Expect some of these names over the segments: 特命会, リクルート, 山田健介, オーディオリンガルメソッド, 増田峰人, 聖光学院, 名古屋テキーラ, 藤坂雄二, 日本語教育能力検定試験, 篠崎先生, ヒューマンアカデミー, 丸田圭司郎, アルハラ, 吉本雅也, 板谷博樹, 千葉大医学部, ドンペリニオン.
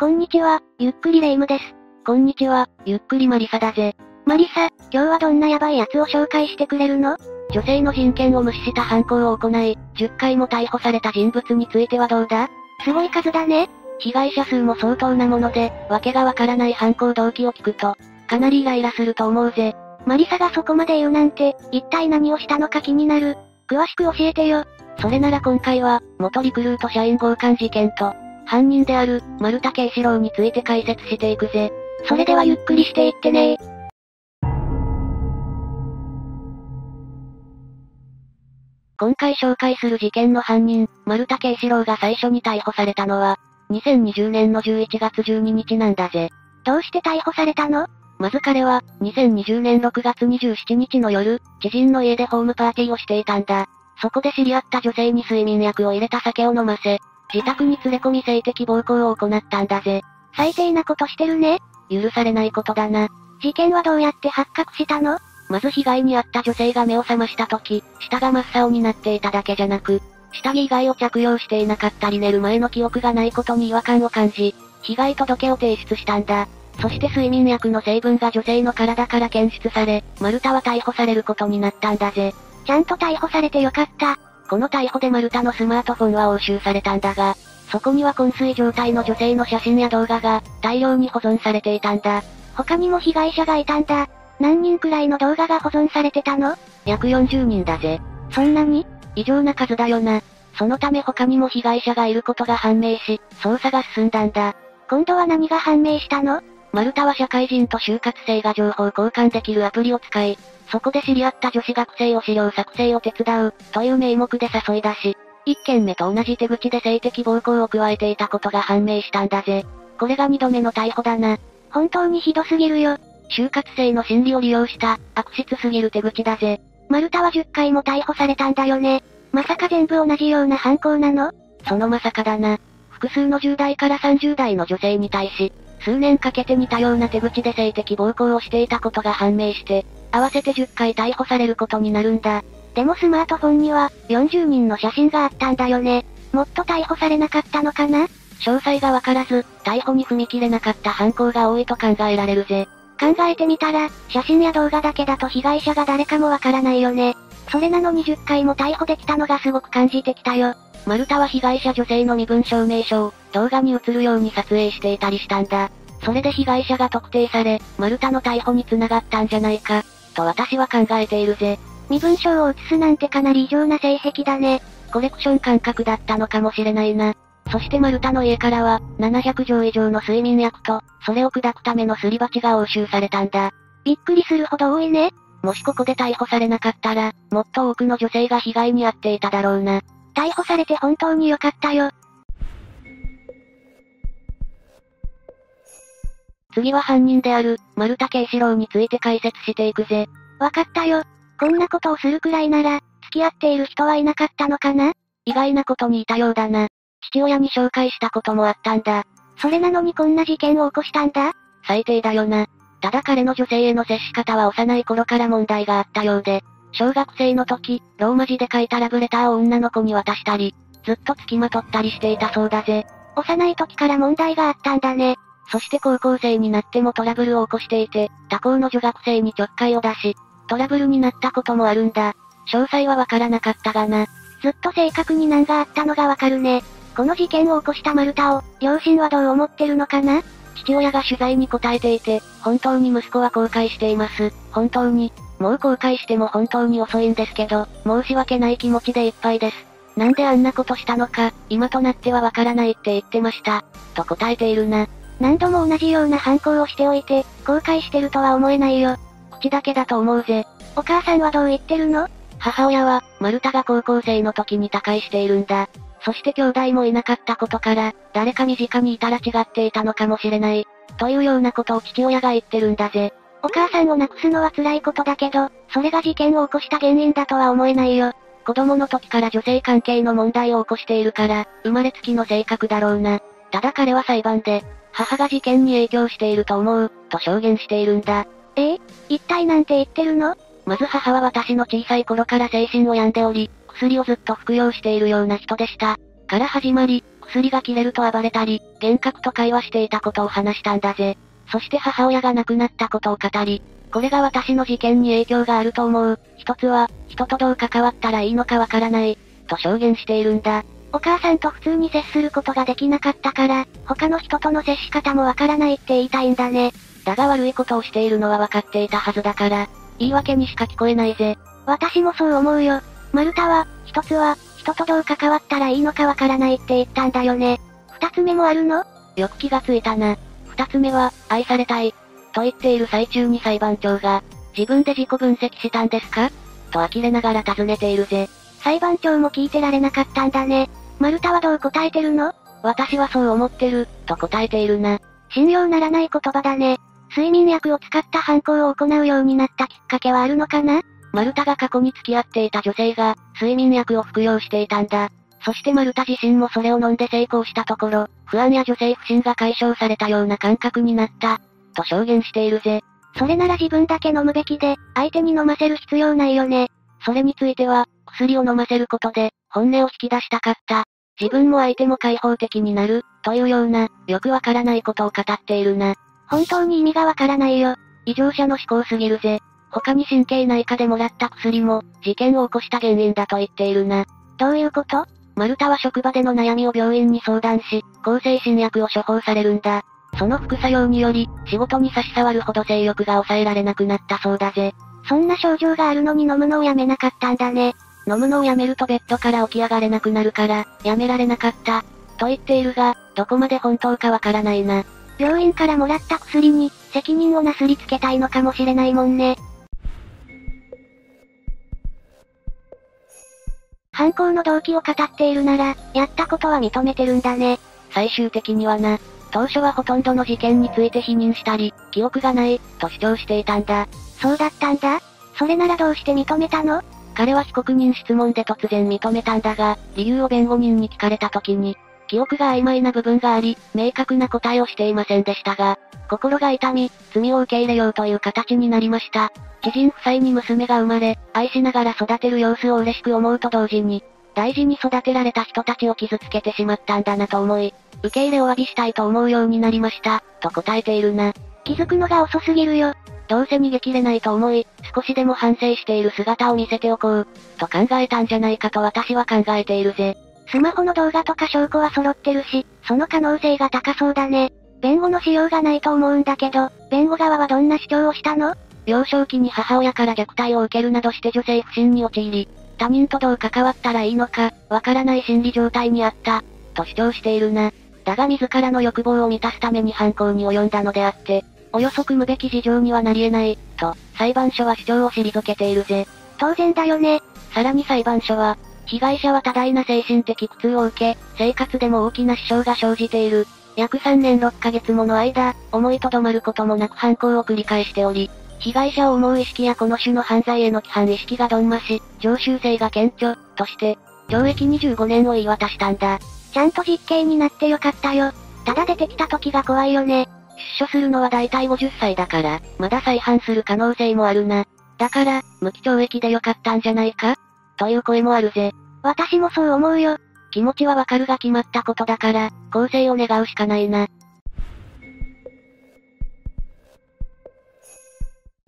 こんにちは、ゆっくりレ夢ムです。こんにちは、ゆっくりマリサだぜ。マリサ、今日はどんなヤバい奴を紹介してくれるの？女性の人権を無視した犯行を行い、10回も逮捕された人物についてはどうだ？すごい数だね。被害者数も相当なもので、わけがわからない犯行動機を聞くと、かなりイライラすると思うぜ。マリサがそこまで言うなんて、一体何をしたのか気になる。詳しく教えてよ。それなら今回は、元リクルート社員強姦事件と、犯人である、丸田圭司郎について解説していくぜ。それではゆっくりしていってねー。今回紹介する事件の犯人、丸田圭司郎が最初に逮捕されたのは、2020年の11月12日なんだぜ。どうして逮捕されたの？まず彼は、2020年6月27日の夜、知人の家でホームパーティーをしていたんだ。そこで知り合った女性に睡眠薬を入れた酒を飲ませ、自宅に連れ込み性的暴行を行ったんだぜ。最低なことしてるね。許されないことだな。事件はどうやって発覚したの？まず被害に遭った女性が目を覚ました時、舌が真っ青になっていただけじゃなく、下着以外を着用していなかったり寝る前の記憶がないことに違和感を感じ、被害届を提出したんだ。そして睡眠薬の成分が女性の体から検出され、丸田は逮捕されることになったんだぜ。ちゃんと逮捕されてよかった。この逮捕で丸田のスマートフォンは押収されたんだが、そこには昏睡状態の女性の写真や動画が大量に保存されていたんだ。他にも被害者がいたんだ。何人くらいの動画が保存されてたの？約40人だぜ。そんなに？異常な数だよな。そのため他にも被害者がいることが判明し、捜査が進んだんだ。今度は何が判明したの？丸田は社会人と就活生が情報交換できるアプリを使い、そこで知り合った女子学生を資料作成を手伝う、という名目で誘い出し、1件目と同じ手口で性的暴行を加えていたことが判明したんだぜ。これが2度目の逮捕だな。本当にひどすぎるよ。就活生の心理を利用した、悪質すぎる手口だぜ。丸田は10回も逮捕されたんだよね。まさか全部同じような犯行なの？そのまさかだな。複数の10代から30代の女性に対し、数年かけて似たような手口で性的暴行をしていたことが判明して、合わせて10回逮捕されることになるんだ。でもスマートフォンには、40人の写真があったんだよね。もっと逮捕されなかったのかな？詳細がわからず、逮捕に踏み切れなかった犯行が多いと考えられるぜ。考えてみたら、写真や動画だけだと被害者が誰かもわからないよね。それなのに10回も逮捕できたのがすごく感じてきたよ。丸田は被害者女性の身分証明書を、動画に映るように撮影していたりしたんだ。それで被害者が特定され、丸田の逮捕に繋がったんじゃないか、と私は考えているぜ。身分証を写すなんてかなり異常な性癖だね。コレクション感覚だったのかもしれないな。そして丸田の家からは、700錠以上の睡眠薬と、それを砕くためのすり鉢が押収されたんだ。びっくりするほど多いね。もしここで逮捕されなかったら、もっと多くの女性が被害に遭っていただろうな。逮捕されて本当に良かったよ。次は犯人である、丸田圭司郎について解説していくぜ。わかったよ。こんなことをするくらいなら、付き合っている人はいなかったのかな？意外なことにいたようだな。父親に紹介したこともあったんだ。それなのにこんな事件を起こしたんだ？最低だよな。ただ彼の女性への接し方は幼い頃から問題があったようで、小学生の時、ローマ字で書いたラブレターを女の子に渡したり、ずっと付きまとったりしていたそうだぜ。幼い時から問題があったんだね。そして高校生になってもトラブルを起こしていて、他校の女学生にちょっかいを出し、トラブルになったこともあるんだ。詳細はわからなかったがな。ずっと正確に何があったのがわかるね。この事件を起こした丸田を、両親はどう思ってるのかな？父親が取材に答えていて、本当に息子は後悔しています。本当に。もう後悔しても本当に遅いんですけど、申し訳ない気持ちでいっぱいです。なんであんなことしたのか、今となってはわからないって言ってました。と答えているな。何度も同じような犯行をしておいて、後悔してるとは思えないよ。口だけだと思うぜ。お母さんはどう言ってるの？母親は、丸田が高校生の時に他界しているんだ。そして兄弟もいなかったことから、誰か身近にいたら違っていたのかもしれない。というようなことを父親が言ってるんだぜ。お母さんを亡くすのは辛いことだけど、それが事件を起こした原因だとは思えないよ。子供の時から女性関係の問題を起こしているから、生まれつきの性格だろうな。ただ彼は裁判で、母が事件に影響していると思う、と証言しているんだ。一体なんて言ってるの？まず母は私の小さい頃から精神を病んでおり、薬をずっと服用しているような人でした。から始まり、薬が切れると暴れたり、幻覚と会話していたことを話したんだぜ。そして母親が亡くなったことを語り、これが私の事件に影響があると思う。一つは、人とどう関わったらいいのかわからない、と証言しているんだ。お母さんと普通に接することができなかったから、他の人との接し方もわからないって言いたいんだね。だが悪いことをしているのはわかっていたはずだから、言い訳にしか聞こえないぜ。私もそう思うよ。マルタは、一つは、人とどう関わったらいいのかわからないって言ったんだよね。二つ目もあるの？よく気がついたな。二つ目は、愛されたい、と言っている最中に裁判長が、自分で自己分析したんですか？と呆れながら尋ねているぜ。裁判長も聞いてられなかったんだね。マルタはどう答えてるの？私はそう思ってる、と答えているな。信用ならない言葉だね。睡眠薬を使った犯行を行うようになったきっかけはあるのかな？マルタが過去に付き合っていた女性が、睡眠薬を服用していたんだ。そしてマルタ自身もそれを飲んで成功したところ、不安や女性不信が解消されたような感覚になった、と証言しているぜ。それなら自分だけ飲むべきで、相手に飲ませる必要ないよね。それについては、薬を飲ませることで、本音を引き出したかった。自分も相手も開放的になる、というような、よくわからないことを語っているな。本当に意味がわからないよ。異常者の思考すぎるぜ。他に神経内科でもらった薬も、事件を起こした原因だと言っているな。どういうこと？マルタは職場での悩みを病院に相談し、向精神薬を処方されるんだ。その副作用により、仕事に差し障るほど性欲が抑えられなくなったそうだぜ。そんな症状があるのに飲むのをやめなかったんだね。飲むのをやめるとベッドから起き上がれなくなるから、やめられなかった、と言っているが、どこまで本当かわからないな。病院からもらった薬に、責任をなすりつけたいのかもしれないもんね。犯行の動機を語っているなら、やったことは認めてるんだね。最終的にはな、当初はほとんどの事件について否認したり、記憶がない、と主張していたんだ。そうだったんだ？それならどうして認めたの？彼は被告人質問で突然認めたんだが、理由を弁護人に聞かれた時に、記憶が曖昧な部分があり、明確な答えをしていませんでしたが、心が痛み、罪を受け入れようという形になりました。知人夫妻に娘が生まれ、愛しながら育てる様子を嬉しく思うと同時に、大事に育てられた人たちを傷つけてしまったんだなと思い、受け入れを詫びしたいと思うようになりました、と答えているな。気づくのが遅すぎるよ。どうせ逃げ切れないと思い、少しでも反省している姿を見せておこう、と考えたんじゃないかと私は考えているぜ。スマホの動画とか証拠は揃ってるし、その可能性が高そうだね。弁護のしようがないと思うんだけど、弁護側はどんな主張をしたの？幼少期に母親から虐待を受けるなどして女性不信に陥り、他人とどう関わったらいいのか、わからない心理状態にあった、と主張しているな。だが自らの欲望を満たすために犯行に及んだのであって、およそくむべき事情にはなり得ない、と、裁判所は主張を退けているぜ。当然だよね。さらに裁判所は、被害者は多大な精神的苦痛を受け、生活でも大きな支障が生じている。約3年6ヶ月もの間、思いとどまることもなく犯行を繰り返しており、被害者を思う意識やこの種の犯罪への規範意識が鈍まし、常習性が顕著、として、懲役25年を言い渡したんだ。ちゃんと実刑になってよかったよ。ただ出てきた時が怖いよね。出所するのは大体50歳だから、まだ再犯する可能性もあるな。だから、無期懲役でよかったんじゃないか？という声もあるぜ。私もそう思うよ。気持ちはわかるが決まったことだから、更生を願うしかないな。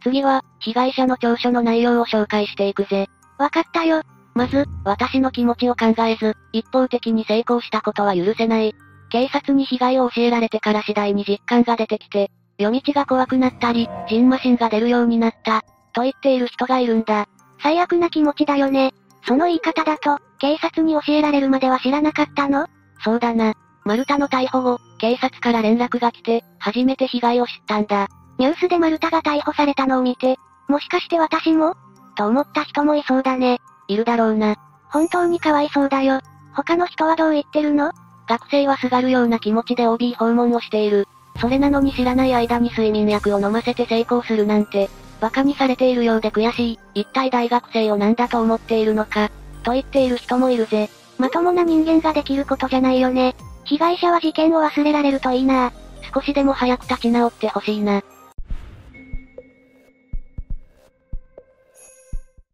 次は、被害者の調書の内容を紹介していくぜ。わかったよ。まず、私の気持ちを考えず、一方的に成功したことは許せない。警察に被害を教えられてから次第に実感が出てきて、夜道が怖くなったり、蕁麻疹が出るようになった、と言っている人がいるんだ。最悪な気持ちだよね。その言い方だと、警察に教えられるまでは知らなかったの？そうだな。マルタの逮捕後、警察から連絡が来て、初めて被害を知ったんだ。ニュースでマルタが逮捕されたのを見て、もしかして私も？と思った人もいそうだね。いるだろうな。本当にかわいそうだよ。他の人はどう言ってるの？学生はすがるような気持ちで OB 訪問をしている。それなのに知らない間に睡眠薬を飲ませて成功するなんて、馬鹿にされているようで悔しい。一体大学生を何だと思っているのか、と言っている人もいるぜ。まともな人間ができることじゃないよね。被害者は事件を忘れられるといいな。少しでも早く立ち直ってほしいな。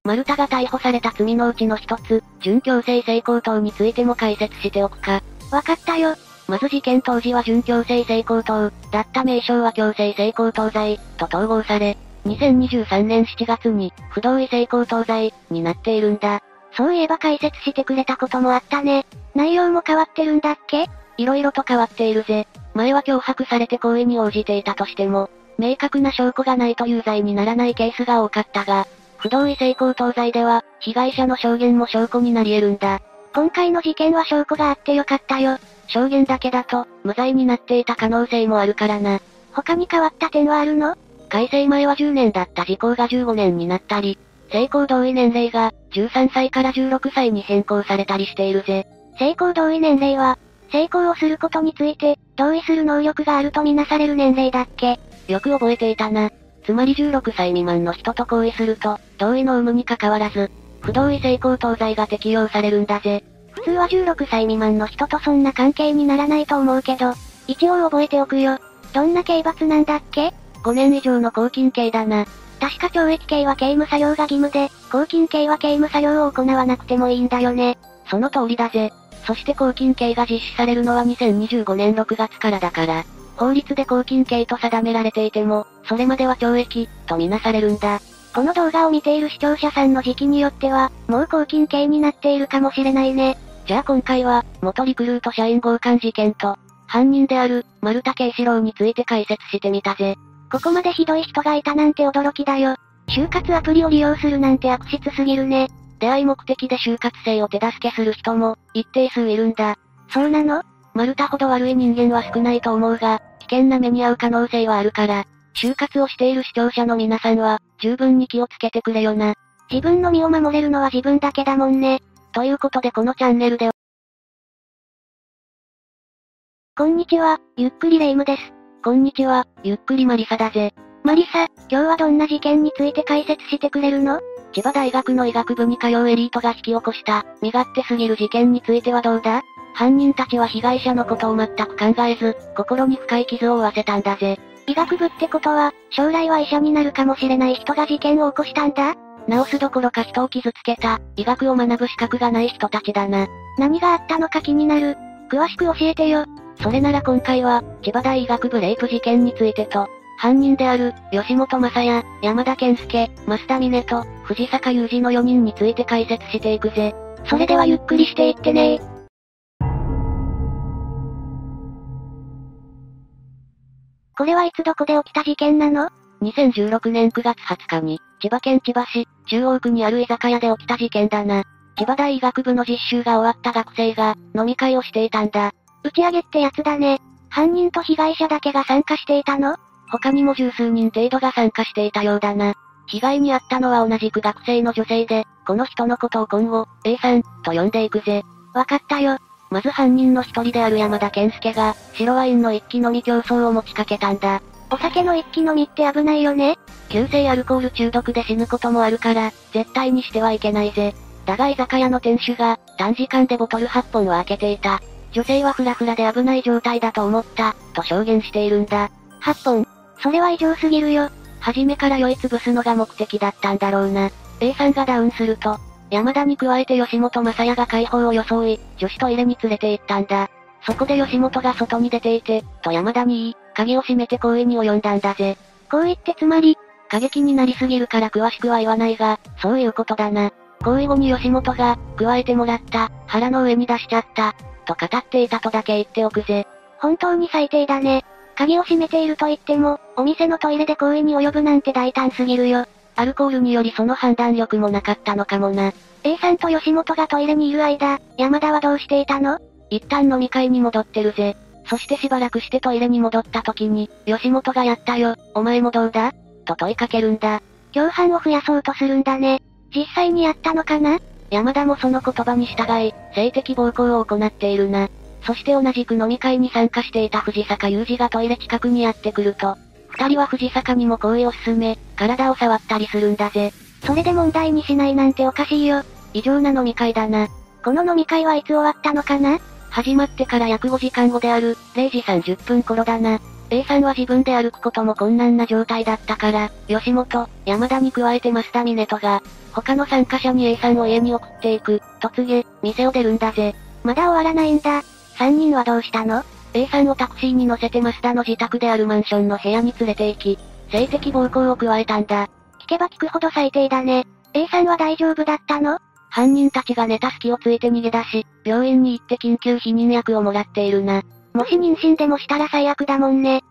丸太が逮捕された罪のうちの一つ、準強制性交等についても解説しておくか。わかったよ。まず事件当時は準強制性交等、だった名称は強制性交等罪、と統合され、2023年7月に、不同意性交等罪、になっているんだ。そういえば解説してくれたこともあったね。内容も変わってるんだっけ？いろいろと変わっているぜ。前は脅迫されて行為に応じていたとしても、明確な証拠がないと有罪にならないケースが多かったが、不同意性交等罪では、被害者の証言も証拠になり得るんだ。今回の事件は証拠があってよかったよ。証言だけだと、無罪になっていた可能性もあるからな。他に変わった点はあるの？改正前は10年だった時効が15年になったり、性交同意年齢が、13歳から16歳に変更されたりしているぜ。性交同意年齢は、性交をすることについて、同意する能力があるとみなされる年齢だっけ？よく覚えていたな。つまり16歳未満の人と行為すると、同意の有無に関わらず、不同意性交等罪が適用されるんだぜ。普通は16歳未満の人とそんな関係にならないと思うけど、一応覚えておくよ。どんな刑罰なんだっけ？ 5 年以上の拘禁刑だな。確か懲役刑は刑務作業が義務で、拘禁刑は刑務作業を行わなくてもいいんだよね。その通りだぜ。そして拘禁刑が実施されるのは2025年6月からだから、法律で拘禁刑と定められていても、それまでは懲役、とみなされるんだ。この動画を見ている視聴者さんの時期によっては、もう拘禁刑になっているかもしれないね。じゃあ今回は、元リクルート社員強姦事件と、犯人である、丸田圭司郎について解説してみたぜ。ここまでひどい人がいたなんて驚きだよ。就活アプリを利用するなんて悪質すぎるね。出会い目的で就活生を手助けする人も、一定数いるんだ。そうなの？丸太ほど悪い人間は少ないと思うが、危険な目に遭う可能性はあるから、就活をしている視聴者の皆さんは、十分に気をつけてくれよな。自分の身を守れるのは自分だけだもんね。ということでこのチャンネルでは、こんにちは、ゆっくりレイムです。こんにちは、ゆっくりマリサだぜ。マリサ、今日はどんな事件について解説してくれるの？千葉大学の医学部に通うエリートが引き起こした、身勝手すぎる事件についてはどうだ？犯人たちは被害者のことを全く考えず、心に深い傷を負わせたんだぜ。医学部ってことは、将来は医者になるかもしれない人が事件を起こしたんだ？治すどころか人を傷つけた、医学を学ぶ資格がない人たちだな。何があったのか気になる。詳しく教えてよ。それなら今回は、千葉大医学部レイプ事件についてと、犯人である、吉本雅也、山田健介、増田峰と、藤坂雄二の4人について解説していくぜ。それではゆっくりしていってねー。これはいつどこで起きた事件なの？ 2016 年9月20日に、千葉県千葉市、中央区にある居酒屋で起きた事件だな。千葉大医学部の実習が終わった学生が、飲み会をしていたんだ。打ち上げってやつだね。犯人と被害者だけが参加していたの？他にも十数人程度が参加していたようだな。被害に遭ったのは同じく学生の女性で、この人のことを今後、A さん、と呼んでいくぜ。わかったよ。まず犯人の一人である山田健介が、白ワインの一気飲み競争を持ちかけたんだ。お酒の一気飲みって危ないよね。急性アルコール中毒で死ぬこともあるから、絶対にしてはいけないぜ。だが居酒屋の店主が、短時間でボトル8本を開けていた。女性はフラフラで危ない状態だと思った、と証言しているんだ。8本。それは異常すぎるよ。初めから酔いつぶすのが目的だったんだろうな。A さんがダウンすると、山田に加えて吉本雅也が解放を装い、女子トイレに連れて行ったんだ。そこで吉本が外に出ていて、と山田に言い、鍵を閉めて行為に及んだんだぜ。行為ってつまり、過激になりすぎるから詳しくは言わないが、そういうことだな。行為後に吉本が、加えてもらった、腹の上に出しちゃった、と語っていたとだけ言っておくぜ。本当に最低だね。鍵を閉めていると言っても、お店のトイレで行為に及ぶなんて大胆すぎるよ。アルコールによりその判断力もなかったのかもな。A さんと吉本がトイレにいる間、山田はどうしていたの？一旦飲み会に戻ってるぜ。そしてしばらくしてトイレに戻った時に、吉本がやったよ、お前もどうだ？と問いかけるんだ。共犯を増やそうとするんだね。実際にやったのかな？山田もその言葉に従い、性的暴行を行っているな。そして同じく飲み会に参加していた藤坂雄二がトイレ近くにやってくると、二人は藤坂にも行為を勧め、体を触ったりするんだぜ。それで問題にしないなんておかしいよ。異常な飲み会だな。この飲み会はいつ終わったのかな？始まってから約5時間後である、0時30分頃だな。A さんは自分で歩くことも困難な状態だったから、吉本、山田に加えて増田峰人が、他の参加者に A さんを家に送っていく、突撃、店を出るんだぜ。まだ終わらないんだ。3人はどうしたの？ A さんをタクシーに乗せて増田の自宅であるマンションの部屋に連れて行き、性的暴行を加えたんだ。聞けば聞くほど最低だね。A さんは大丈夫だったの？犯人たちが寝た隙をついて逃げ出し、病院に行って緊急避妊薬をもらっているな。もし妊娠でもしたら最悪だもんね。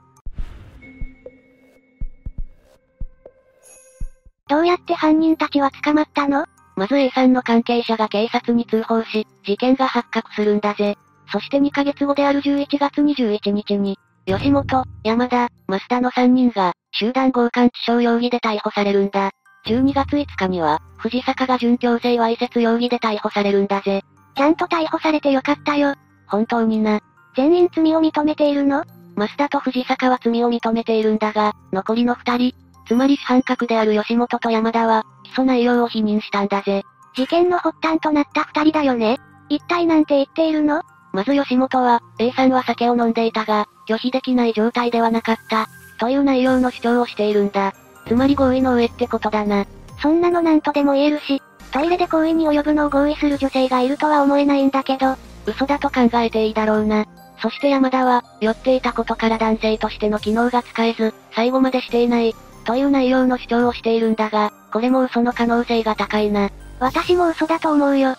どうやって犯人たちは捕まったの？まず A さんの関係者が警察に通報し、事件が発覚するんだぜ。そして2ヶ月後である11月21日に、吉本、山田、増田の3人が、集団強姦致傷容疑で逮捕されるんだ。12月5日には、藤坂が準強制わいせつ容疑で逮捕されるんだぜ。ちゃんと逮捕されてよかったよ。本当にな。全員罪を認めているの？増田と藤坂は罪を認めているんだが、残りの2人、つまり主犯格である吉本と山田は、起訴内容を否認したんだぜ。事件の発端となった2人だよね。一体なんて言っているの？まず吉本は、A さんは酒を飲んでいたが、拒否できない状態ではなかった、という内容の主張をしているんだ。つまり合意の上ってことだな。そんなのなんとでも言えるし、トイレで行為に及ぶのを合意する女性がいるとは思えないんだけど、嘘だと考えていいだろうな。そして山田は、酔っていたことから男性としての機能が使えず、最後までしていない、という内容の主張をしているんだが、これも嘘の可能性が高いな。私も嘘だと思うよ。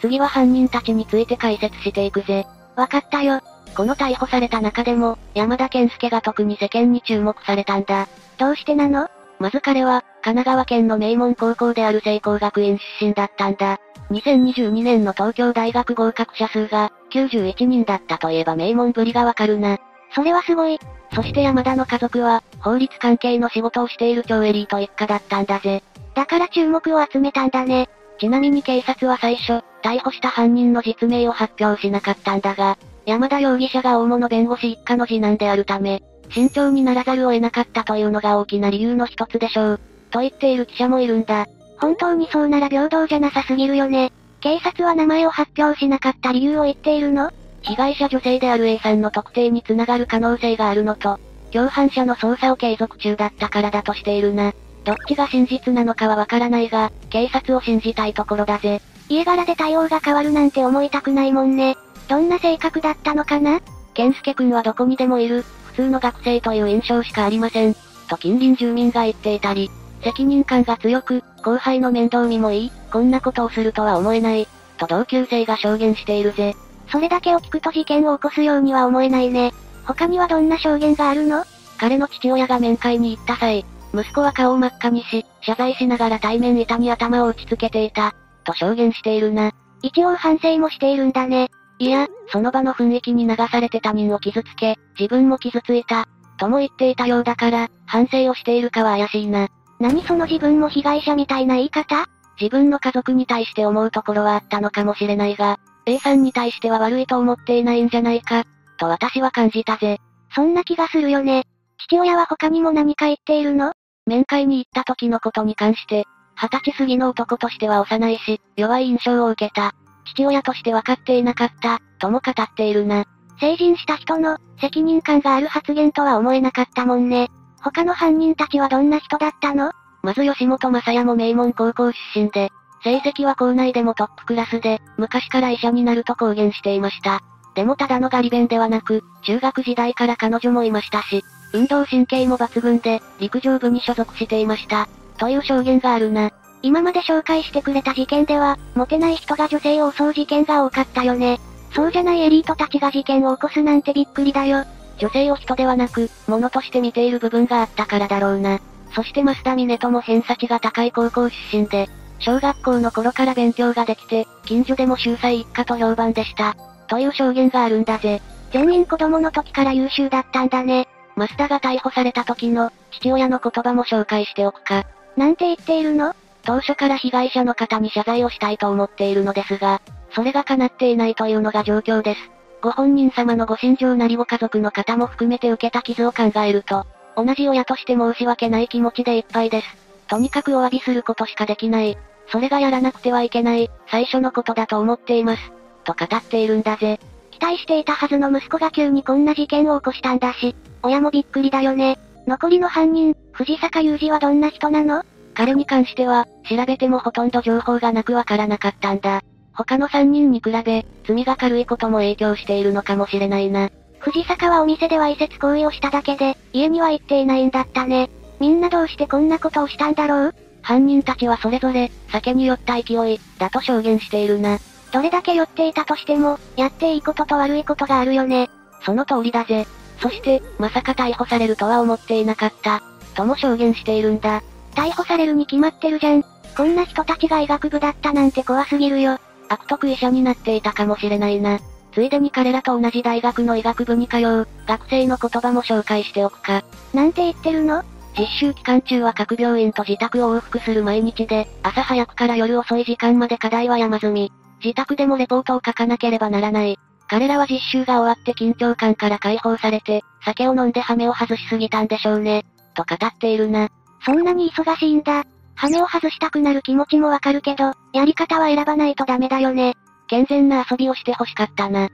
次は犯人たちについて解説していくぜ。わかったよ。この逮捕された中でも、山田健介が特に世間に注目されたんだ。どうしてなの？まず彼は、神奈川県の名門高校である聖光学院出身だったんだ。2022年の東京大学合格者数が、91人だったといえば名門ぶりがわかるな。それはすごい。そして山田の家族は、法律関係の仕事をしている超エリート一家だったんだぜ。だから注目を集めたんだね。ちなみに警察は最初、逮捕した犯人の実名を発表しなかったんだが、山田容疑者が大物弁護士一家の次男であるため、慎重にならざるを得なかったというのが大きな理由の一つでしょう、と言っている記者もいるんだ。本当にそうなら平等じゃなさすぎるよね。警察は名前を発表しなかった理由を言っているの？被害者女性である A さんの特定につながる可能性があるのと、共犯者の捜査を継続中だったからだとしているな。どっちが真実なのかはわからないが、警察を信じたいところだぜ。家柄で対応が変わるなんて思いたくないもんね。どんな性格だったのかな？健介くんはどこにでもいる、普通の学生という印象しかありません、と近隣住民が言っていたり、責任感が強く、後輩の面倒見もいい、こんなことをするとは思えない、と同級生が証言しているぜ。それだけを聞くと事件を起こすようには思えないね。他にはどんな証言があるの？彼の父親が面会に行った際、息子は顔を真っ赤にし、謝罪しながら対面板に頭を打ちつけていた、と証言しているな。一応反省もしているんだね。いや、その場の雰囲気に流されて他人を傷つけ、自分も傷ついた、とも言っていたようだから、反省をしているかは怪しいな。何その自分も被害者みたいな言い方？自分の家族に対して思うところはあったのかもしれないが、A さんに対しては悪いと思っていないんじゃないか、と私は感じたぜ。そんな気がするよね。父親は他にも何か言っているの？面会に行った時のことに関して、20歳過ぎの男としては幼いし、弱い印象を受けた。父親として分かっていなかった、とも語っているな。成人した人の、責任感がある発言とは思えなかったもんね。他の犯人たちはどんな人だったの？まず吉本雅也も名門高校出身で、成績は校内でもトップクラスで、昔から医者になると公言していました。でもただのガリ勉ではなく、中学時代から彼女もいましたし、運動神経も抜群で、陸上部に所属していました。という証言があるな。今まで紹介してくれた事件では、モテない人が女性を襲う事件が多かったよね。そうじゃないエリートたちが事件を起こすなんてびっくりだよ。女性を人ではなく、物として見ている部分があったからだろうな。そして増田峰人も偏差値が高い高校出身で、小学校の頃から勉強ができて、近所でも秀才一家と評判でした。という証言があるんだぜ。全員子供の時から優秀だったんだね。増田が逮捕された時の、父親の言葉も紹介しておくか。なんて言っているの？当初から被害者の方に謝罪をしたいと思っているのですが、それが叶っていないというのが状況です。ご本人様のご心情なりご家族の方も含めて受けた傷を考えると、同じ親として申し訳ない気持ちでいっぱいです。とにかくお詫びすることしかできない。それがやらなくてはいけない、最初のことだと思っています。と語っているんだぜ。期待していたはずの息子が急にこんな事件を起こしたんだし、親もびっくりだよね。残りの犯人、藤坂雄二はどんな人なの？彼に関しては、調べてもほとんど情報がなくわからなかったんだ。他の3人に比べ、罪が軽いことも影響しているのかもしれないな。藤坂はお店でわいせつ行為をしただけで、家には行っていないんだったね。みんなどうしてこんなことをしたんだろう？犯人たちはそれぞれ、酒に酔った勢い、だと証言しているな。どれだけ酔っていたとしても、やっていいことと悪いことがあるよね。その通りだぜ。そして、まさか逮捕されるとは思っていなかった。とも証言しているんだ。逮捕されるに決まってるじゃん。こんな人たちが医学部だったなんて怖すぎるよ。悪徳医者になっていたかもしれないな。ついでに彼らと同じ大学の医学部に通う、学生の言葉も紹介しておくか。なんて言ってるの？実習期間中は各病院と自宅を往復する毎日で、朝早くから夜遅い時間まで課題は山積み。自宅でもレポートを書かなければならない。彼らは実習が終わって緊張感から解放されて、酒を飲んでハメを外しすぎたんでしょうね、と語っているな。そんなに忙しいんだ。ハメを外したくなる気持ちもわかるけど、やり方は選ばないとダメだよね。健全な遊びをして欲しかったな。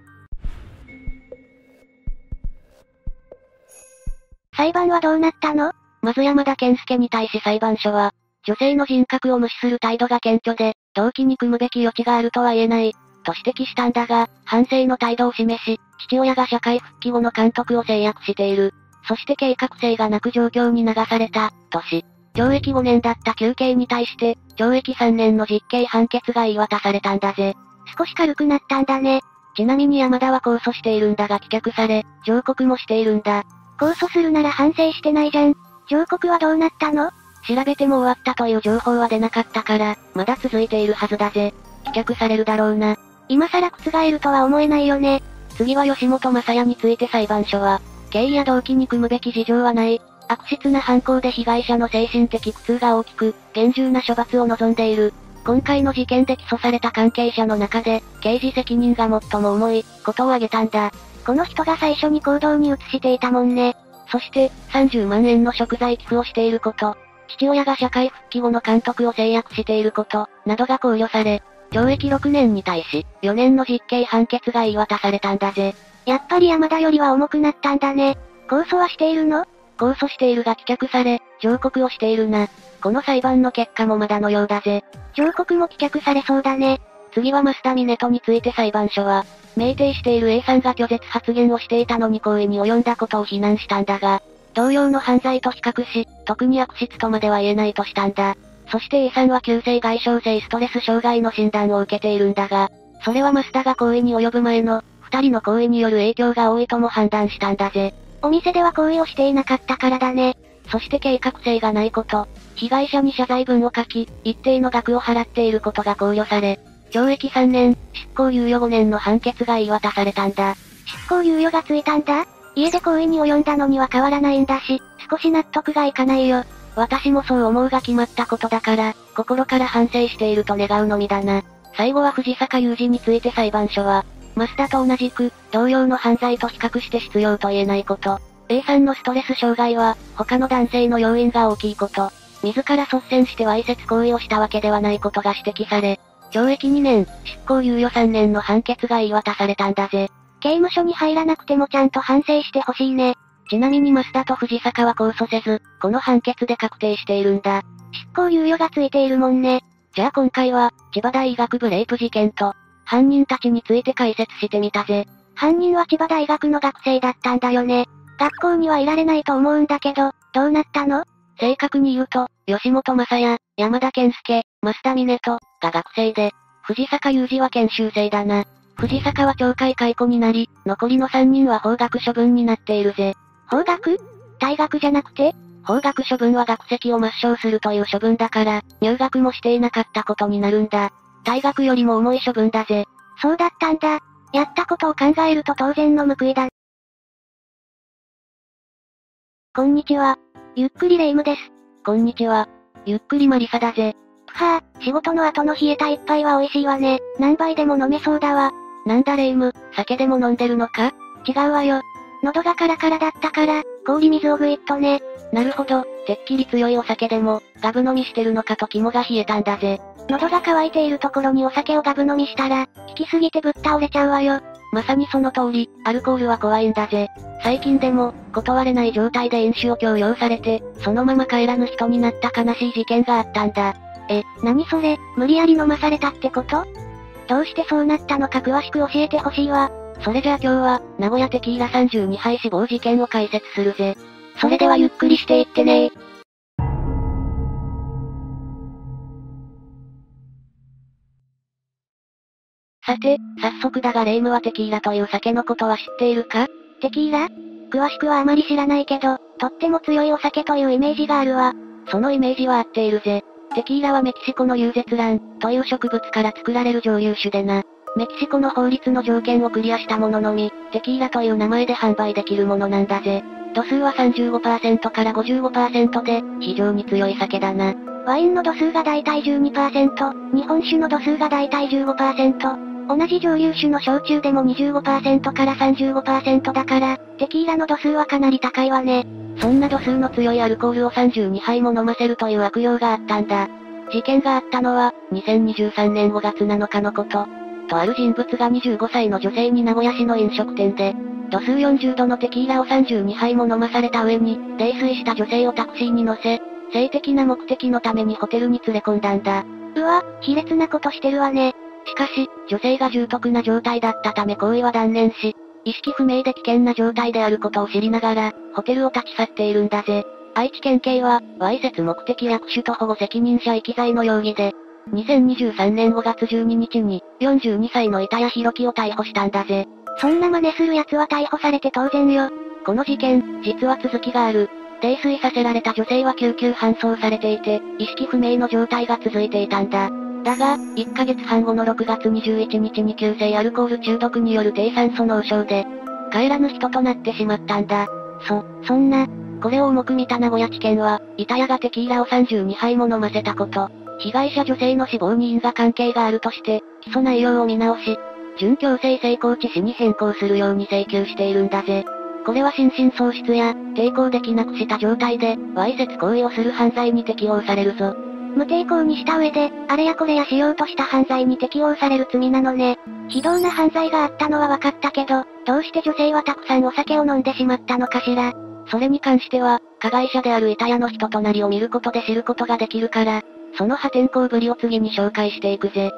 裁判はどうなったの？まず山田健介に対し裁判所は、女性の人格を無視する態度が顕著で、動機に組むべき余地があるとは言えない、と指摘したんだが、反省の態度を示し、父親が社会復帰後の監督を制約している。そして計画性がなく状況に流された、とし、懲役5年だった求刑に対して、懲役3年の実刑判決が言い渡されたんだぜ。少し軽くなったんだね。ちなみに山田は控訴しているんだが棄却され、上告もしているんだ。控訴するなら反省してないじゃん。上告はどうなったの？調べても終わったという情報は出なかったから、まだ続いているはずだぜ。棄却されるだろうな。今更覆るとは思えないよね。次は吉本雅也について裁判所は、経緯や動機に組むべき事情はない。悪質な犯行で被害者の精神的苦痛が大きく、厳重な処罰を望んでいる。今回の事件で起訴された関係者の中で、刑事責任が最も重い、ことを挙げたんだ。この人が最初に行動に移していたもんね。そして、30万円の贖罪寄付をしていること、父親が社会復帰後の監督を制約していること、などが考慮され、懲役6年に対し、4年の実刑判決が言い渡されたんだぜ。やっぱり山田よりは重くなったんだね。控訴はしているの？控訴しているが棄却され、上告をしているな。この裁判の結果もまだのようだぜ。上告も棄却されそうだね。次は増田峰人について裁判所は、酩酊している A さんが拒絶発言をしていたのに行為に及んだことを非難したんだが、同様の犯罪と比較し、特に悪質とまでは言えないとしたんだ。そして A さんは急性外傷性ストレス障害の診断を受けているんだが、それは増田が行為に及ぶ前の、二人の行為による影響が多いとも判断したんだぜ。お店では行為をしていなかったからだね。そして計画性がないこと、被害者に謝罪文を書き、一定の額を払っていることが考慮され、懲役3年、執行猶予5年の判決が言い渡されたんだ。執行猶予がついたんだ？家で行為に及んだのには変わらないんだし、少し納得がいかないよ。私もそう思うが決まったことだから、心から反省していると願うのみだな。最後は藤坂雄二について裁判所は、増田と同じく、同様の犯罪と比較して必要と言えないこと。A さんのストレス障害は、他の男性の要因が大きいこと。自ら率先してわいせつ行為をしたわけではないことが指摘され、懲役2年、執行猶予3年の判決が言い渡されたんだぜ。刑務所に入らなくてもちゃんと反省してほしいね。ちなみに増田と藤坂は控訴せず、この判決で確定しているんだ。執行猶予がついているもんね。じゃあ今回は、千葉大医学部レイプ事件と、犯人たちについて解説してみたぜ。犯人は千葉大学の学生だったんだよね。学校にはいられないと思うんだけど、どうなったの？正確に言うと、吉本雅也、山田健介、増田峰人が学生で、藤坂雄二は研修生だな。藤坂は懲戒解雇になり、残りの3人は法学処分になっているぜ。法学？退学じゃなくて？法学処分は学籍を抹消するという処分だから、入学もしていなかったことになるんだ。退学よりも重い処分だぜ。そうだったんだ。やったことを考えると当然の報いだ。こんにちは。ゆっくりレ夢ムです。こんにちは。ゆっくりマリサだぜ。ぷはー、仕事の後の冷えた一杯は美味しいわね。何杯でも飲めそうだわ。なんだレ夢ム、酒でも飲んでるのか？違うわよ。喉がカラカラだったから、氷水をぐいっとね。なるほど、てっきり強いお酒でも、ガブ飲みしてるのかと肝が冷えたんだぜ。喉が渇いているところにお酒をガブ飲みしたら、効きすぎてぶっ倒れちゃうわよ。まさにその通り、アルコールは怖いんだぜ。最近でも、断れない状態で飲酒を強要されて、そのまま帰らぬ人になった悲しい事件があったんだ。何それ、無理やり飲まされたってこと？どうしてそうなったのか詳しく教えてほしいわ。それじゃあ今日は、名古屋テキーラ32杯死亡事件を解説するぜ。それではゆっくりしていってねー。さて、早速だが霊夢はテキーラという酒のことは知っているか？テキーラ？詳しくはあまり知らないけど、とっても強いお酒というイメージがあるわ。そのイメージは合っているぜ。テキーラはメキシコのユーゼツランという植物から作られる蒸留酒でな。メキシコの法律の条件をクリアしたもののみ、テキーラという名前で販売できるものなんだぜ。度数は 35% から 55% で、非常に強い酒だな。ワインの度数がだいたい 12%、日本酒の度数がだいたい 15%。同じ蒸留酒の焼酎でも 25% から 35% だから、テキーラの度数はかなり高いわね。そんな度数の強いアルコールを32杯も飲ませるという悪用があったんだ。事件があったのは、2023年5月7日のこと。とある人物が25歳の女性に名古屋市の飲食店で、度数40度のテキーラを32杯も飲まされた上に、泥酔した女性をタクシーに乗せ、性的な目的のためにホテルに連れ込んだんだ。うわ、卑劣なことしてるわね。しかし、女性が重篤な状態だったため行為は断念し、意識不明で危険な状態であることを知りながら、ホテルを立ち去っているんだぜ。愛知県警は、わいせつ目的略取と保護責任者遺棄罪の容疑で、2023年5月12日に、42歳の板谷博樹を逮捕したんだぜ。そんな真似する奴は逮捕されて当然よ。この事件、実は続きがある。泥酔させられた女性は救急搬送されていて、意識不明の状態が続いていたんだ。だが、1ヶ月半後の6月21日に急性アルコール中毒による低酸素脳症で、帰らぬ人となってしまったんだ。そんな、これを重く見た名古屋地検は、板谷がテキーラを32杯も飲ませたこと、被害者女性の死亡に因果関係があるとして、起訴内容を見直し、準強制性交致死に変更するように請求しているんだぜ。これは心神喪失や、抵抗できなくした状態で、わいせつ行為をする犯罪に適用されるぞ。無抵抗にした上で、あれやこれやしようとした犯罪に適用される罪なのね。非道な犯罪があったのは分かったけど、どうして女性はたくさんお酒を飲んでしまったのかしら。それに関しては、加害者である板谷の人となりを見ることで知ることができるから、その破天荒ぶりを次に紹介していくぜ。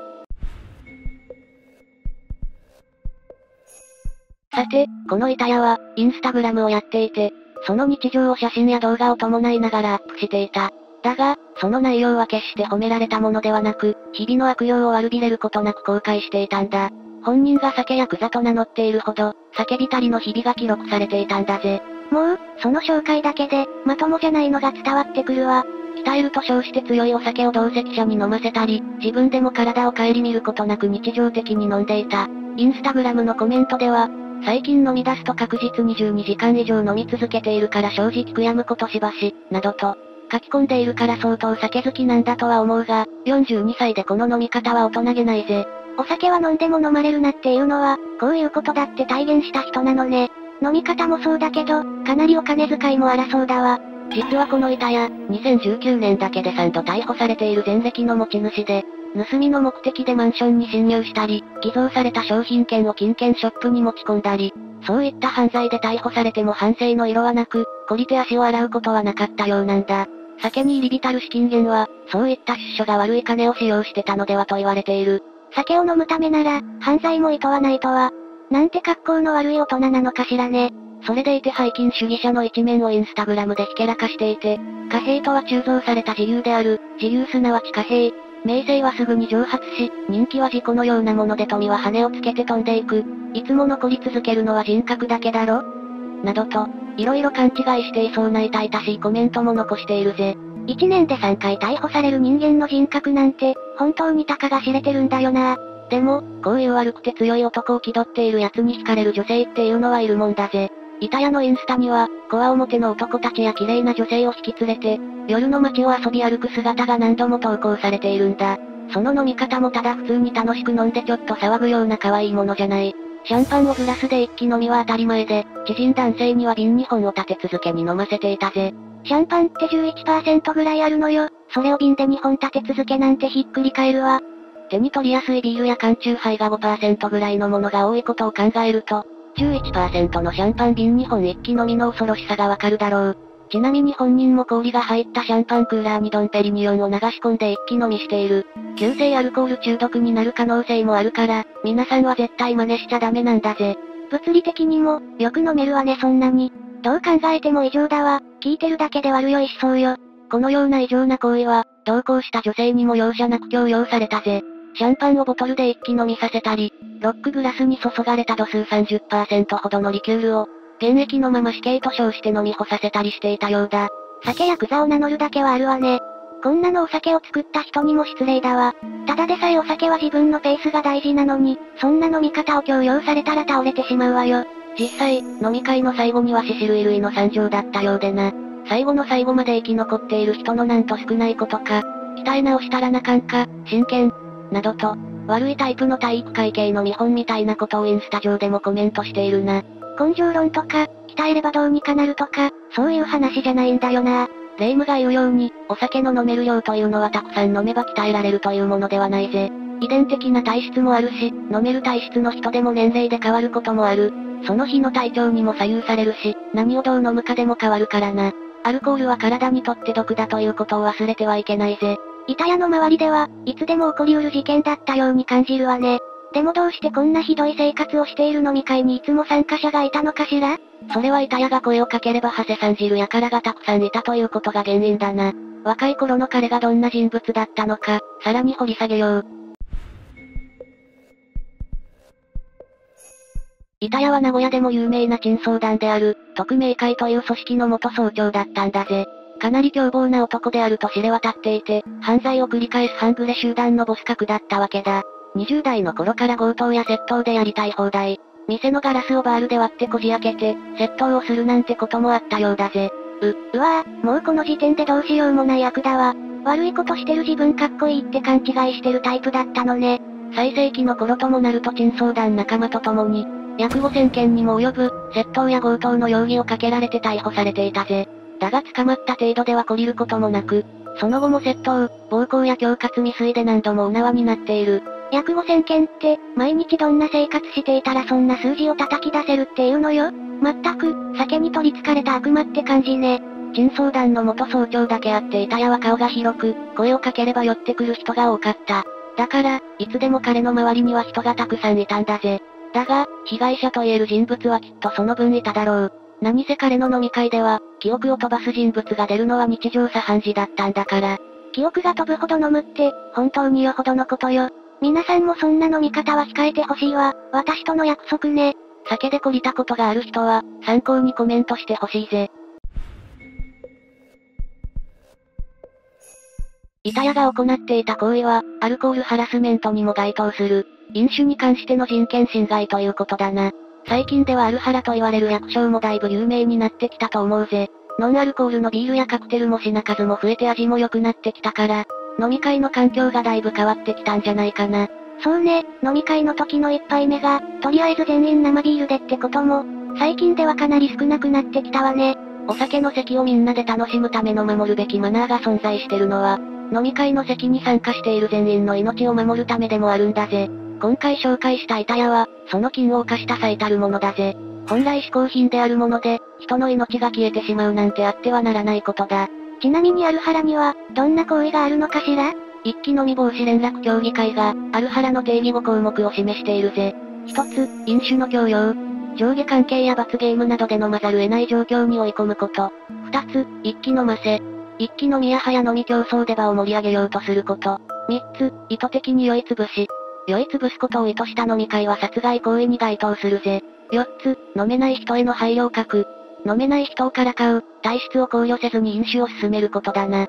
さて、この板谷は、インスタグラムをやっていて、その日常を写真や動画を伴いながらアップしていた。だが、その内容は決して褒められたものではなく、日々の悪用を悪びれることなく公開していたんだ。本人が酒やクザと名乗っているほど、酒びたりの日々が記録されていたんだぜ。もう、その紹介だけで、まともじゃないのが伝わってくるわ。鍛えると称して強いお酒を同席者に飲ませたり、自分でも体を顧みることなく日常的に飲んでいた。インスタグラムのコメントでは、最近飲み出すと確実に12時間以上飲み続けているから正直悔やむことしばし、などと。書き込んでいるから相当酒好きなんだとは思うが、42歳でこの飲み方は大人げないぜ。お酒は飲んでも飲まれるなっていうのは、こういうことだって体現した人なのね。飲み方もそうだけど、かなりお金遣いも荒そうだわ。実はこの板谷、2019年だけで3度逮捕されている前歴の持ち主で、盗みの目的でマンションに侵入したり、偽造された商品券を金券ショップに持ち込んだり、そういった犯罪で逮捕されても反省の色はなく、懲りて足を洗うことはなかったようなんだ。酒に入り浸る資金源は、そういった出所が悪い金を使用してたのではと言われている。酒を飲むためなら、犯罪も厭わないとは。なんて格好の悪い大人なのかしらね。それでいて背筋主義者の一面をインスタグラムでひけらかしていて、貨幣とは鋳造された自由である、自由すなわち貨幣。名声はすぐに蒸発し、人気は事故のようなもので富は羽をつけて飛んでいく。いつも残り続けるのは人格だけだろ？などと、いろいろ勘違いしていそうな痛々しいコメントも残しているぜ。1年で3回逮捕される人間の人格なんて、本当にたかが知れてるんだよな。でも、こういう悪くて強い男を気取っている奴に惹かれる女性っていうのはいるもんだぜ。板谷のインスタには、こわ表の男たちや綺麗な女性を引き連れて、夜の街を遊び歩く姿が何度も投稿されているんだ。その飲み方もただ普通に楽しく飲んでちょっと騒ぐような可愛いものじゃない。シャンパンをグラスで一気飲みは当たり前で、知人男性には瓶2本を立て続けに飲ませていたぜ。シャンパンって 11% ぐらいあるのよ。それを瓶で2本立て続けなんてひっくり返るわ。手に取りやすいビールや缶チューハイが 5% ぐらいのものが多いことを考えると、11% のシャンパン瓶2本一気飲みの恐ろしさがわかるだろう。ちなみに本人も氷が入ったシャンパンクーラーにドンペリニオンを流し込んで一気飲みしている。急性アルコール中毒になる可能性もあるから、皆さんは絶対真似しちゃダメなんだぜ。物理的にも、よく飲めるわねそんなに。どう考えても異常だわ、聞いてるだけで悪酔いしそうよ。このような異常な行為は、同行した女性にも容赦なく強要されたぜ。シャンパンをボトルで一気飲みさせたり、ロックグラスに注がれた度数 30% ほどのリキュールを、現役のまま死刑と称して飲み干させたりしていたようだ。酒やクザを名乗るだけはあるわね。こんなのお酒を作った人にも失礼だわ。ただでさえお酒は自分のペースが大事なのに、そんな飲み方を強要されたら倒れてしまうわよ。実際、飲み会の最後には致死類類の惨状だったようでな。最後の最後まで生き残っている人のなんと少ないことか。鍛え直したらなかんか、真剣、などと、悪いタイプの体育会系の見本みたいなことをインスタ上でもコメントしているな。根性論とか、鍛えればどうにかなるとか、そういう話じゃないんだよな。霊夢が言うように、お酒の飲める量というのはたくさん飲めば鍛えられるというものではないぜ。遺伝的な体質もあるし、飲める体質の人でも年齢で変わることもある。その日の体調にも左右されるし、何をどう飲むかでも変わるからな。アルコールは体にとって毒だということを忘れてはいけないぜ。板屋の周りでは、いつでも起こりうる事件だったように感じるわね。でもどうしてこんなひどい生活をしている飲み会にいつも参加者がいたのかしら？それは板屋が声をかければ長谷さんじる輩がたくさんいたということが原因だな。若い頃の彼がどんな人物だったのか、さらに掘り下げよう。板屋は名古屋でも有名な珍相談である、特命会という組織の元総長だったんだぜ。かなり凶暴な男であると知れ渡っていて、犯罪を繰り返す半グレ集団のボス格だったわけだ。20代の頃から強盗や窃盗でやりたい放題。店のガラスをバールで割ってこじ開けて、窃盗をするなんてこともあったようだぜ。うわぁ、もうこの時点でどうしようもない悪だわ。悪いことしてる自分かっこいいって勘違いしてるタイプだったのね。最盛期の頃ともなると珍相談仲間と共に、約5000件にも及ぶ、窃盗や強盗の容疑をかけられて逮捕されていたぜ。だが捕まった程度では懲りることもなく、その後も窃盗、暴行や恐喝未遂で何度もお縄になっている。約5000件って、毎日どんな生活していたらそんな数字を叩き出せるっていうのよ。まったく、酒に取り憑かれた悪魔って感じね。珍相談の元総長だけあって板屋は顔が広く、声をかければ寄ってくる人が多かった。だから、いつでも彼の周りには人がたくさんいたんだぜ。だが、被害者と言える人物はきっとその分いただろう。何せ彼の飲み会では、記憶を飛ばす人物が出るのは日常茶飯事だったんだから。記憶が飛ぶほど飲むって、本当によほどのことよ。皆さんもそんな飲み方は控えてほしいわ。私との約束ね。酒で懲りたことがある人は、参考にコメントしてほしいぜ。板屋が行っていた行為は、アルコールハラスメントにも該当する、飲酒に関しての人権侵害ということだな。最近ではアルハラと言われる略称もだいぶ有名になってきたと思うぜ。ノンアルコールのビールやカクテルも品数も増えて味も良くなってきたから、飲み会の環境がだいぶ変わってきたんじゃないかな。そうね、飲み会の時の一杯目が、とりあえず全員生ビールでってことも、最近ではかなり少なくなってきたわね。お酒の席をみんなで楽しむための守るべきマナーが存在してるのは、飲み会の席に参加している全員の命を守るためでもあるんだぜ。今回紹介した板屋は、その禁を犯した最たるものだぜ。本来嗜好品であるもので、人の命が消えてしまうなんてあってはならないことだ。ちなみにアルハラには、どんな行為があるのかしら？一気飲み防止連絡協議会が、アルハラの定義5項目を示しているぜ。一つ、飲酒の強要。上下関係や罰ゲームなどで飲まざるを得ない状況に追い込むこと。二つ、一気飲ませ。一気飲みや早飲み競争で場を盛り上げようとすること。三つ、意図的に酔いつぶし。酔いつぶすことを意図した飲み会は殺害行為に該当するぜ。四つ、飲めない人への配慮を欠く。飲めない人をからかう、体質を考慮せずに飲酒を勧めることだな。5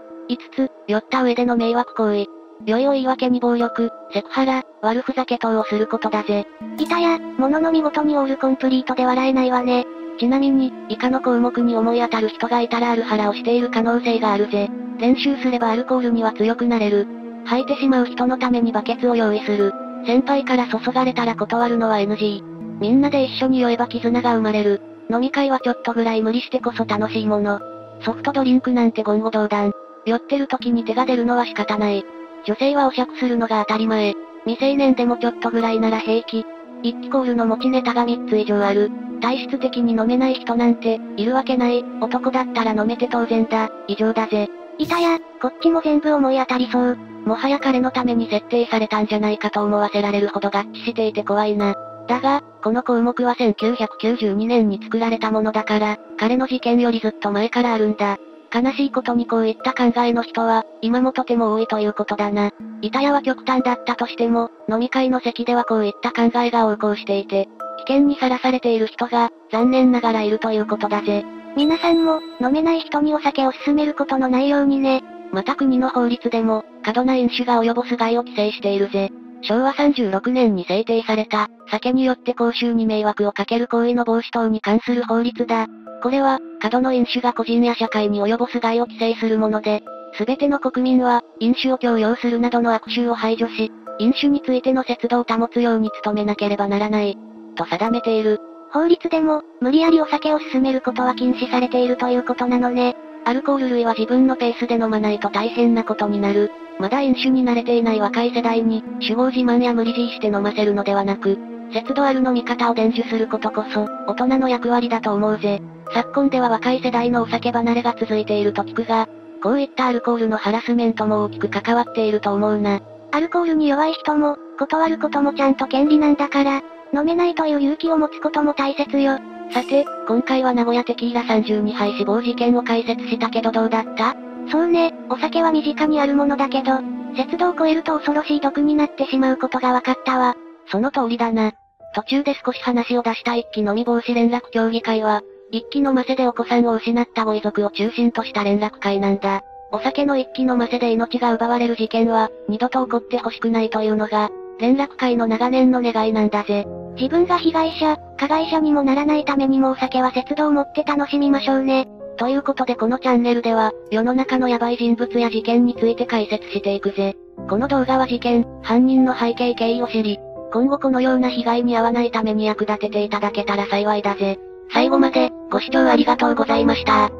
つ、酔った上での迷惑行為。酔いを言い訳に暴力、セクハラ、悪ふざけ等をすることだぜ。板屋、物の見事にオールコンプリートで笑えないわね。ちなみに、以下の項目に思い当たる人がいたらアルハラをしている可能性があるぜ。練習すればアルコールには強くなれる。吐いてしまう人のためにバケツを用意する。先輩から注がれたら断るのは NG。みんなで一緒に酔えば絆が生まれる。飲み会はちょっとぐらい無理してこそ楽しいもの。ソフトドリンクなんて言語道断。酔ってる時に手が出るのは仕方ない。女性はお酌するのが当たり前。未成年でもちょっとぐらいなら平気。イッチコールの持ちネタが3つ以上ある。体質的に飲めない人なんて、いるわけない。男だったら飲めて当然だ。異常だぜ。いたや、こっちも全部思い当たりそう。もはや彼のために設定されたんじゃないかと思わせられるほど合致していて怖いな。だが、この項目は1992年に作られたものだから、彼の事件よりずっと前からあるんだ。悲しいことにこういった考えの人は、今もとても多いということだな。板谷は極端だったとしても、飲み会の席ではこういった考えが横行していて、危険にさらされている人が、残念ながらいるということだぜ。皆さんも、飲めない人にお酒を勧めることのないようにね。また国の法律でも、過度な飲酒が及ぼす害を規制しているぜ。昭和36年に制定された、酒によって公衆に迷惑をかける行為の防止等に関する法律だ。これは、過度の飲酒が個人や社会に及ぼす害を規制するもので、すべての国民は、飲酒を強要するなどの悪習を排除し、飲酒についての節度を保つように努めなければならない、と定めている。法律でも、無理やりお酒を勧めることは禁止されているということなのね。アルコール類は自分のペースで飲まないと大変なことになる。まだ飲酒に慣れていない若い世代に、酒豪自慢や無理強いして飲ませるのではなく、節度ある飲み方を伝授することこそ、大人の役割だと思うぜ。昨今では若い世代のお酒離れが続いていると聞くが、こういったアルコールのハラスメントも大きく関わっていると思うな。アルコールに弱い人も、断ることもちゃんと権利なんだから、飲めないという勇気を持つことも大切よ。さて、今回は名古屋テキーラ32杯死亡事件を解説したけどどうだった？そうね、お酒は身近にあるものだけど、節度を超えると恐ろしい毒になってしまうことが分かったわ。その通りだな。途中で少し話を出した一期飲み防止連絡協議会は、一期飲ませでお子さんを失ったご遺族を中心とした連絡会なんだ。お酒の一期飲ませで命が奪われる事件は、二度と起こってほしくないというのが、連絡会の長年の願いなんだぜ。自分が被害者、加害者にもならないためにもお酒は節度を持って楽しみましょうね。ということでこのチャンネルでは、世の中のヤバい人物や事件について解説していくぜ。この動画は事件、犯人の背景経緯を知り、今後このような被害に遭わないために役立てていただけたら幸いだぜ。最後まで、ご視聴ありがとうございました。